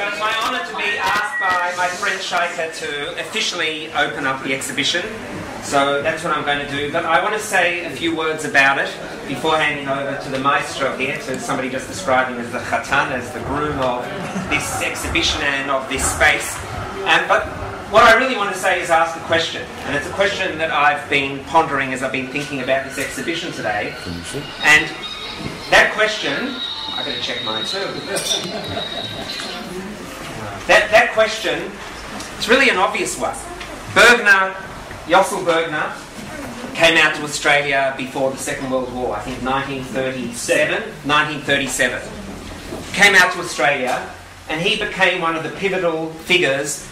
It's my honour to be asked by my friend Shaike to officially open up the exhibition. So that's what I'm going to do. But I want to say a few words about it before handing over to the maestro here, to somebody just described him as the khatan, as the groom of this exhibition and of this space. But what I really want to say is ask a question. And it's a question that I've been pondering as I've been thinking about this exhibition today. And that question... I've got to check mine too. That question, it's really an obvious one. Yosl Bergner came out to Australia before the Second World War, I think 1937. Came out to Australia and he became one of the pivotal figures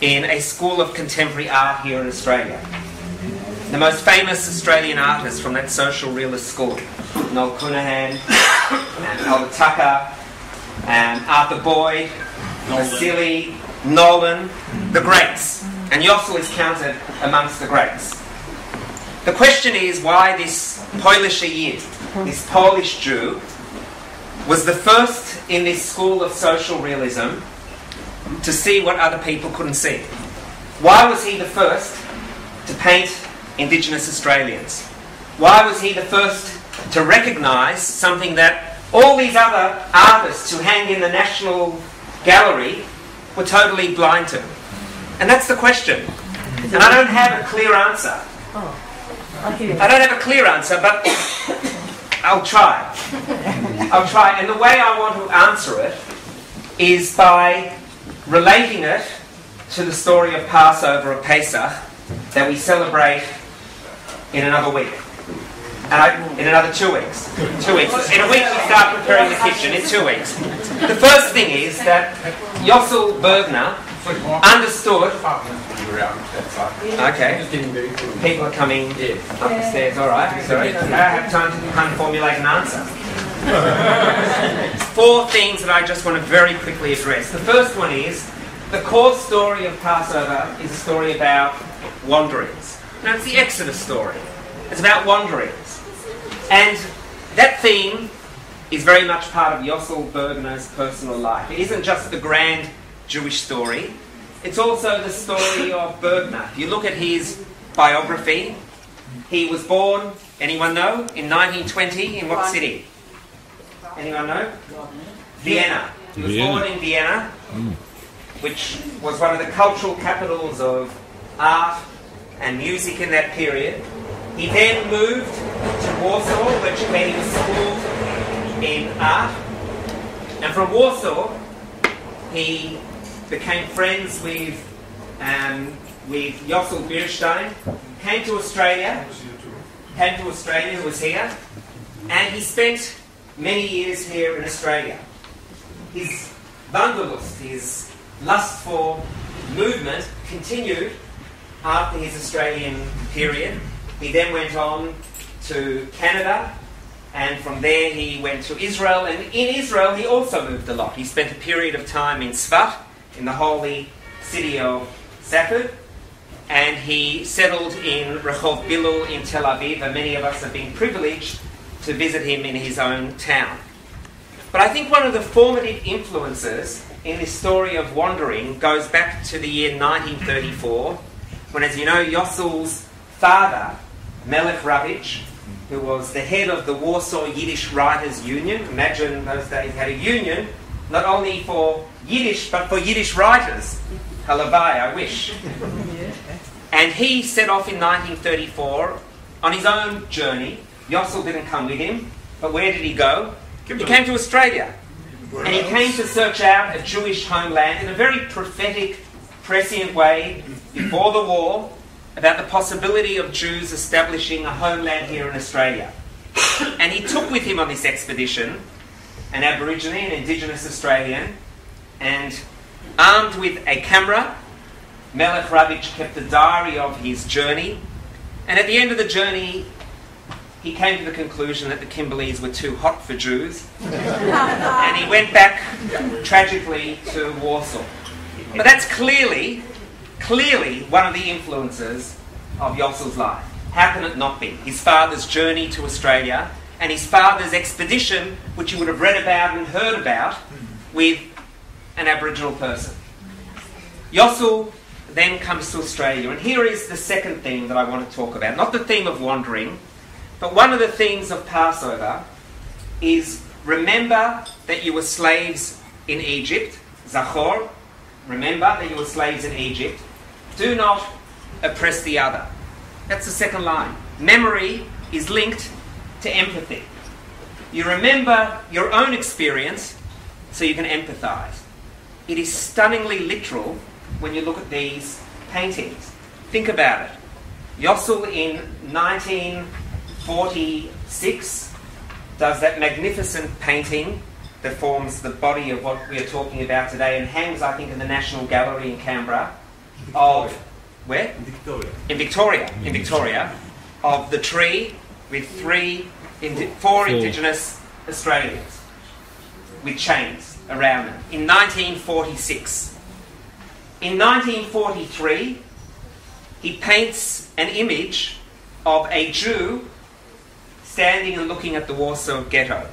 in a school of contemporary art here in Australia. The most famous Australian artists from that social realist school, Noel Cunahan, and Albert Tucker, and Arthur Boyd, Vasily Nolan, the greats. And Yosl is counted amongst the greats. The question is why this Polish Jew, was the first in this school of social realism to see what other people couldn't see. Why was he the first to paint Indigenous Australians? Why was he the first to recognise something that all these other artists who hang in the National Gallery were totally blind to? And that's the question. And I don't have a clear answer. But I'll try. And the way I want to answer it is by relating it to the story of Passover, of Pesach, that we celebrate in another week. In another 2 weeks. 2 weeks. In a week we start preparing the kitchen. In 2 weeks. The first thing is that Yosl Bergner understood... Okay. People are coming up the stairs. All right. Sorry. I have time to kind of formulate an answer. Four things that I just want to very quickly address. The first one is the core story of Passover is a story about wanderings. Now, it's the Exodus story. It's about wanderings. And that theme is very much part of Yosl Bergner's personal life. It isn't just the grand Jewish story. It's also the story of Bergner. If you look at his biography, he was born, anyone know, in 1920 in what city? Anyone know? Vienna. He was born in Vienna, which was one of the cultural capitals of art and music in that period. He then moved to Warsaw, where he was schooled in art. And from Warsaw, he became friends with Yosl Bergner, came to Australia, who was here, and he spent many years here in Australia. His Wanderlust, his lust for movement, continued after his Australian period. He then went on to Canada, and from there he went to Israel, and in Israel he also moved a lot. He spent a period of time in Safed, in the holy city of Safed, and he settled in Rehov Bilul in Tel Aviv, and many of us have been privileged to visit him in his own town. But I think one of the formative influences in this story of wandering goes back to the year 1934, when, as you know, Yosl's father, Melek Ravitch, who was the head of the Warsaw Yiddish Writers' Union. Imagine those days had a union, not only for Yiddish, but for Yiddish writers. Halavai, I wish. And he set off in 1934 on his own journey. Yosl didn't come with him, but where did he go? He came to Australia. And he came to search out a Jewish homeland in a very prophetic, prescient way before the war, about the possibility of Jews establishing a homeland here in Australia. And he took with him on this expedition an Aborigine, an Indigenous Australian, and armed with a camera, Melek Ravitch kept a diary of his journey, and at the end of the journey he came to the conclusion that the Kimberleys were too hot for Jews, and he went back, tragically, to Warsaw. But that's clearly one of the influences of Yosl's life. How can it not be? His father's journey to Australia and his father's expedition, which you would have read about and heard about, with an Aboriginal person. Yosl then comes to Australia, and here is the second theme that I want to talk about. Not the theme of wandering, but one of the themes of Passover is remember that you were slaves in Egypt. Zachor, remember that you were slaves in Egypt. Do not oppress the other. That's the second line. Memory is linked to empathy. You remember your own experience so you can empathise. It is stunningly literal when you look at these paintings. Think about it. Yosl in 1946 does that magnificent painting that forms the body of what we are talking about today and hangs, I think, in the National Gallery in Canberra of... Where? In Victoria. In Victoria. In Victoria. Of the tree with four Indigenous Australians with chains around them in 1946. In 1943, he paints an image of a Jew standing and looking at the Warsaw Ghetto.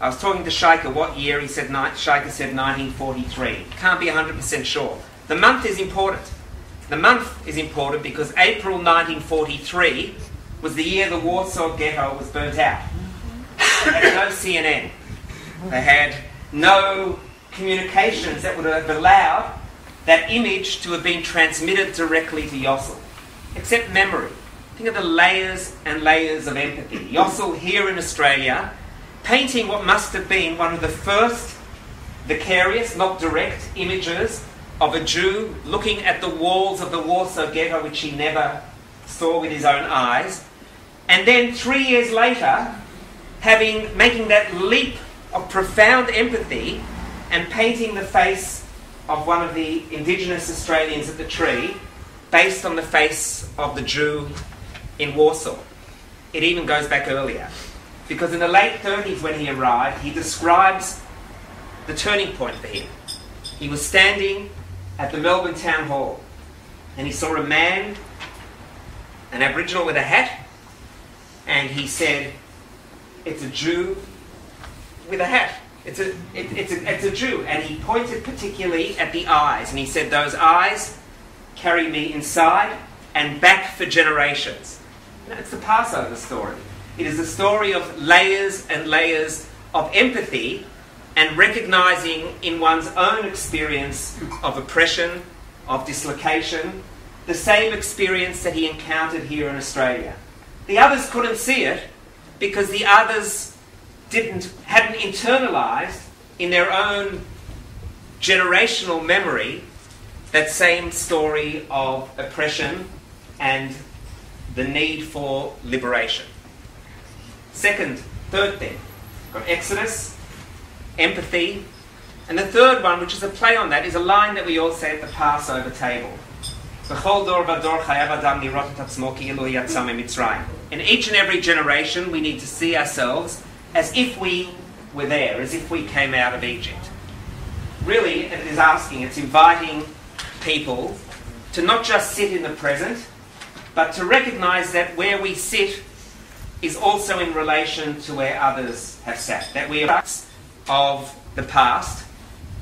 I was talking to Shaike what year, he said, Shaike said 1943. Can't be 100% sure. The month is important. The month is important because April 1943 was the year the Warsaw Ghetto was burnt out. They had no CNN. They had no communications that would have allowed that image to have been transmitted directly to Yosl, except memory. Think of the layers and layers of empathy. Yosl here in Australia, painting what must have been one of the first vicarious, not direct, images of a Jew looking at the walls of the Warsaw Ghetto, which he never saw with his own eyes, and then 3 years later, making that leap of profound empathy and painting the face of one of the Indigenous Australians at the tree based on the face of the Jew in Warsaw. It even goes back earlier, because in the late 30s when he arrived, he describes the turning point for him. He was standing at the Melbourne Town Hall and he saw a man, an Aboriginal with a hat, and he said, it's a Jew with a hat. It's a Jew. And he pointed particularly at the eyes. And he said, those eyes carry me inside and back for generations. You know, it's the Passover story. It is the story of layers and layers of empathy and recognising in one's own experience of oppression, of dislocation, the same experience that he encountered here in Australia. The others couldn't see it because the others hadn't internalised in their own generational memory that same story of oppression and the need for liberation. Third thing, we've got Exodus, empathy, and the third one, which is a play on that, is a line that we all say at the Passover table. In each and every generation, we need to see ourselves as if we were there, as if we came out of Egypt. Really, it is asking, it's inviting people to not just sit in the present, but to recognise that where we sit is also in relation to where others have sat, that we are parts of the past,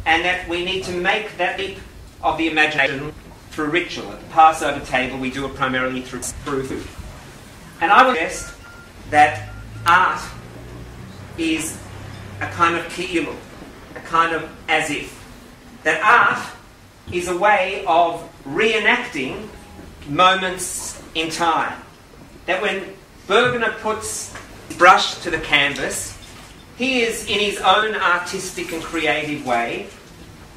and that we need to make that leap of the imagination through ritual. At the Passover table, we do it primarily through food. And I would suggest that art is a kind of ki'ilu, a kind of as if. That art is a way of reenacting moments in time. That when Bergner puts his brush to the canvas, he is, in his own artistic and creative way,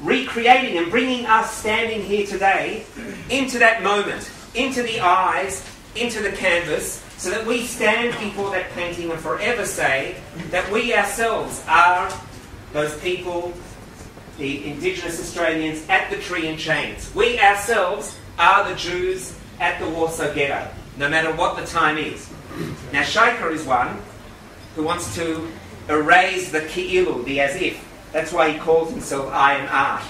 recreating and bringing us standing here today into that moment, into the eyes, into the canvas, so that we stand before that painting and forever say that we ourselves are those people, the Indigenous Australians at the tree in chains. We ourselves are the Jews at the Warsaw Ghetto, no matter what the time is. Now, Shaike is one who wants to erase the ki'ilu, the as-if. That's why he calls himself I Am Art.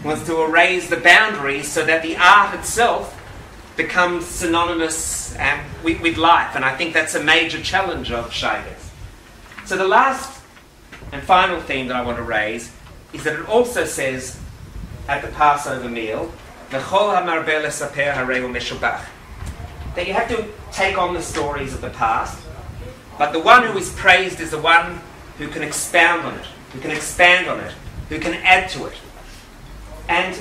He wants to erase the boundaries so that the art itself becomes synonymous with life, and I think that's a major challenge of Shaike's. So the last and final theme that I want to raise is that it also says at the Passover meal, that you have to take on the stories of the past, but the one who is praised is the one who can expound on it, who can expand on it, who can add to it. And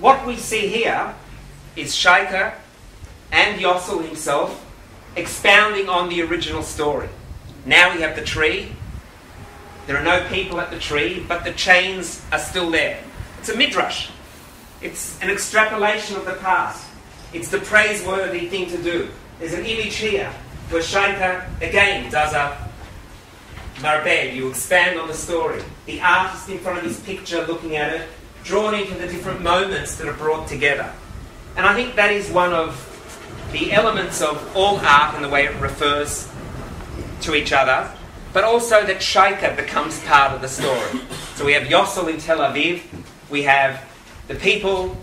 what we see here is Shaike and Yosl himself expounding on the original story. Now we have the tree. There are no people at the tree, but the chains are still there. It's a midrash. It's an extrapolation of the past. It's the praiseworthy thing to do. There's an image here where Shaike again does a marbed. You expand on the story. The artist in front of his picture looking at it, drawn into the different moments that are brought together. And I think that is one of the elements of all art in the way it refers to each other, but also that Shaike becomes part of the story. So we have Yosl in Tel Aviv. We have the people,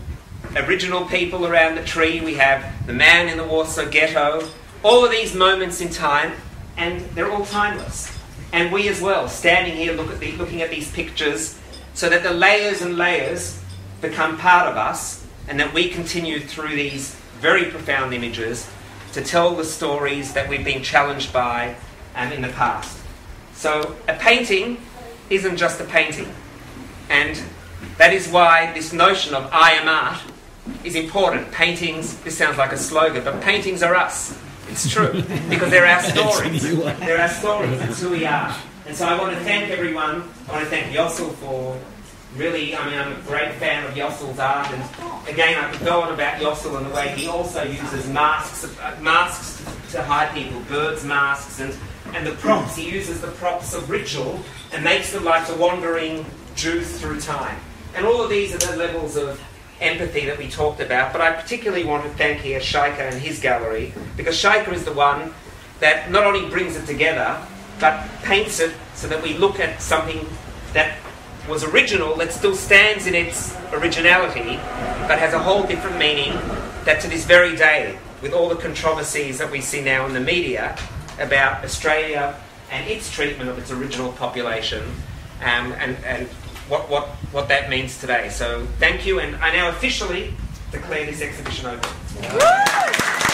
original people around the tree. We have the man in the Warsaw Ghetto. All of these moments in time, and they're all timeless. And we as well, standing here looking at these pictures, so that the layers and layers become part of us, and that we continue through these very profound images to tell the stories that we've been challenged by in the past. So a painting isn't just a painting. And that is why this notion of I am art is important. Paintings, this sounds like a slogan, but paintings are us. It's true, because they're our stories. They're our stories, it's who we are. And so I want to thank everyone. I want to thank Yosl for really, I'm a great fan of Yosl's art, and again, I could go on about Yosl and the way he also uses masks to hide people, birds' masks, and the props. He uses the props of ritual and makes them like the wandering Jew through time. And all of these are the levels of empathy that we talked about, but I particularly want to thank here Shaike and his gallery, because Shaike is the one that not only brings it together, but paints it so that we look at something that was original, that still stands in its originality, but has a whole different meaning that to this very day, with all the controversies that we see now in the media about Australia and its treatment of its original population, and what that means today. So thank you, and I now officially declare this exhibition open.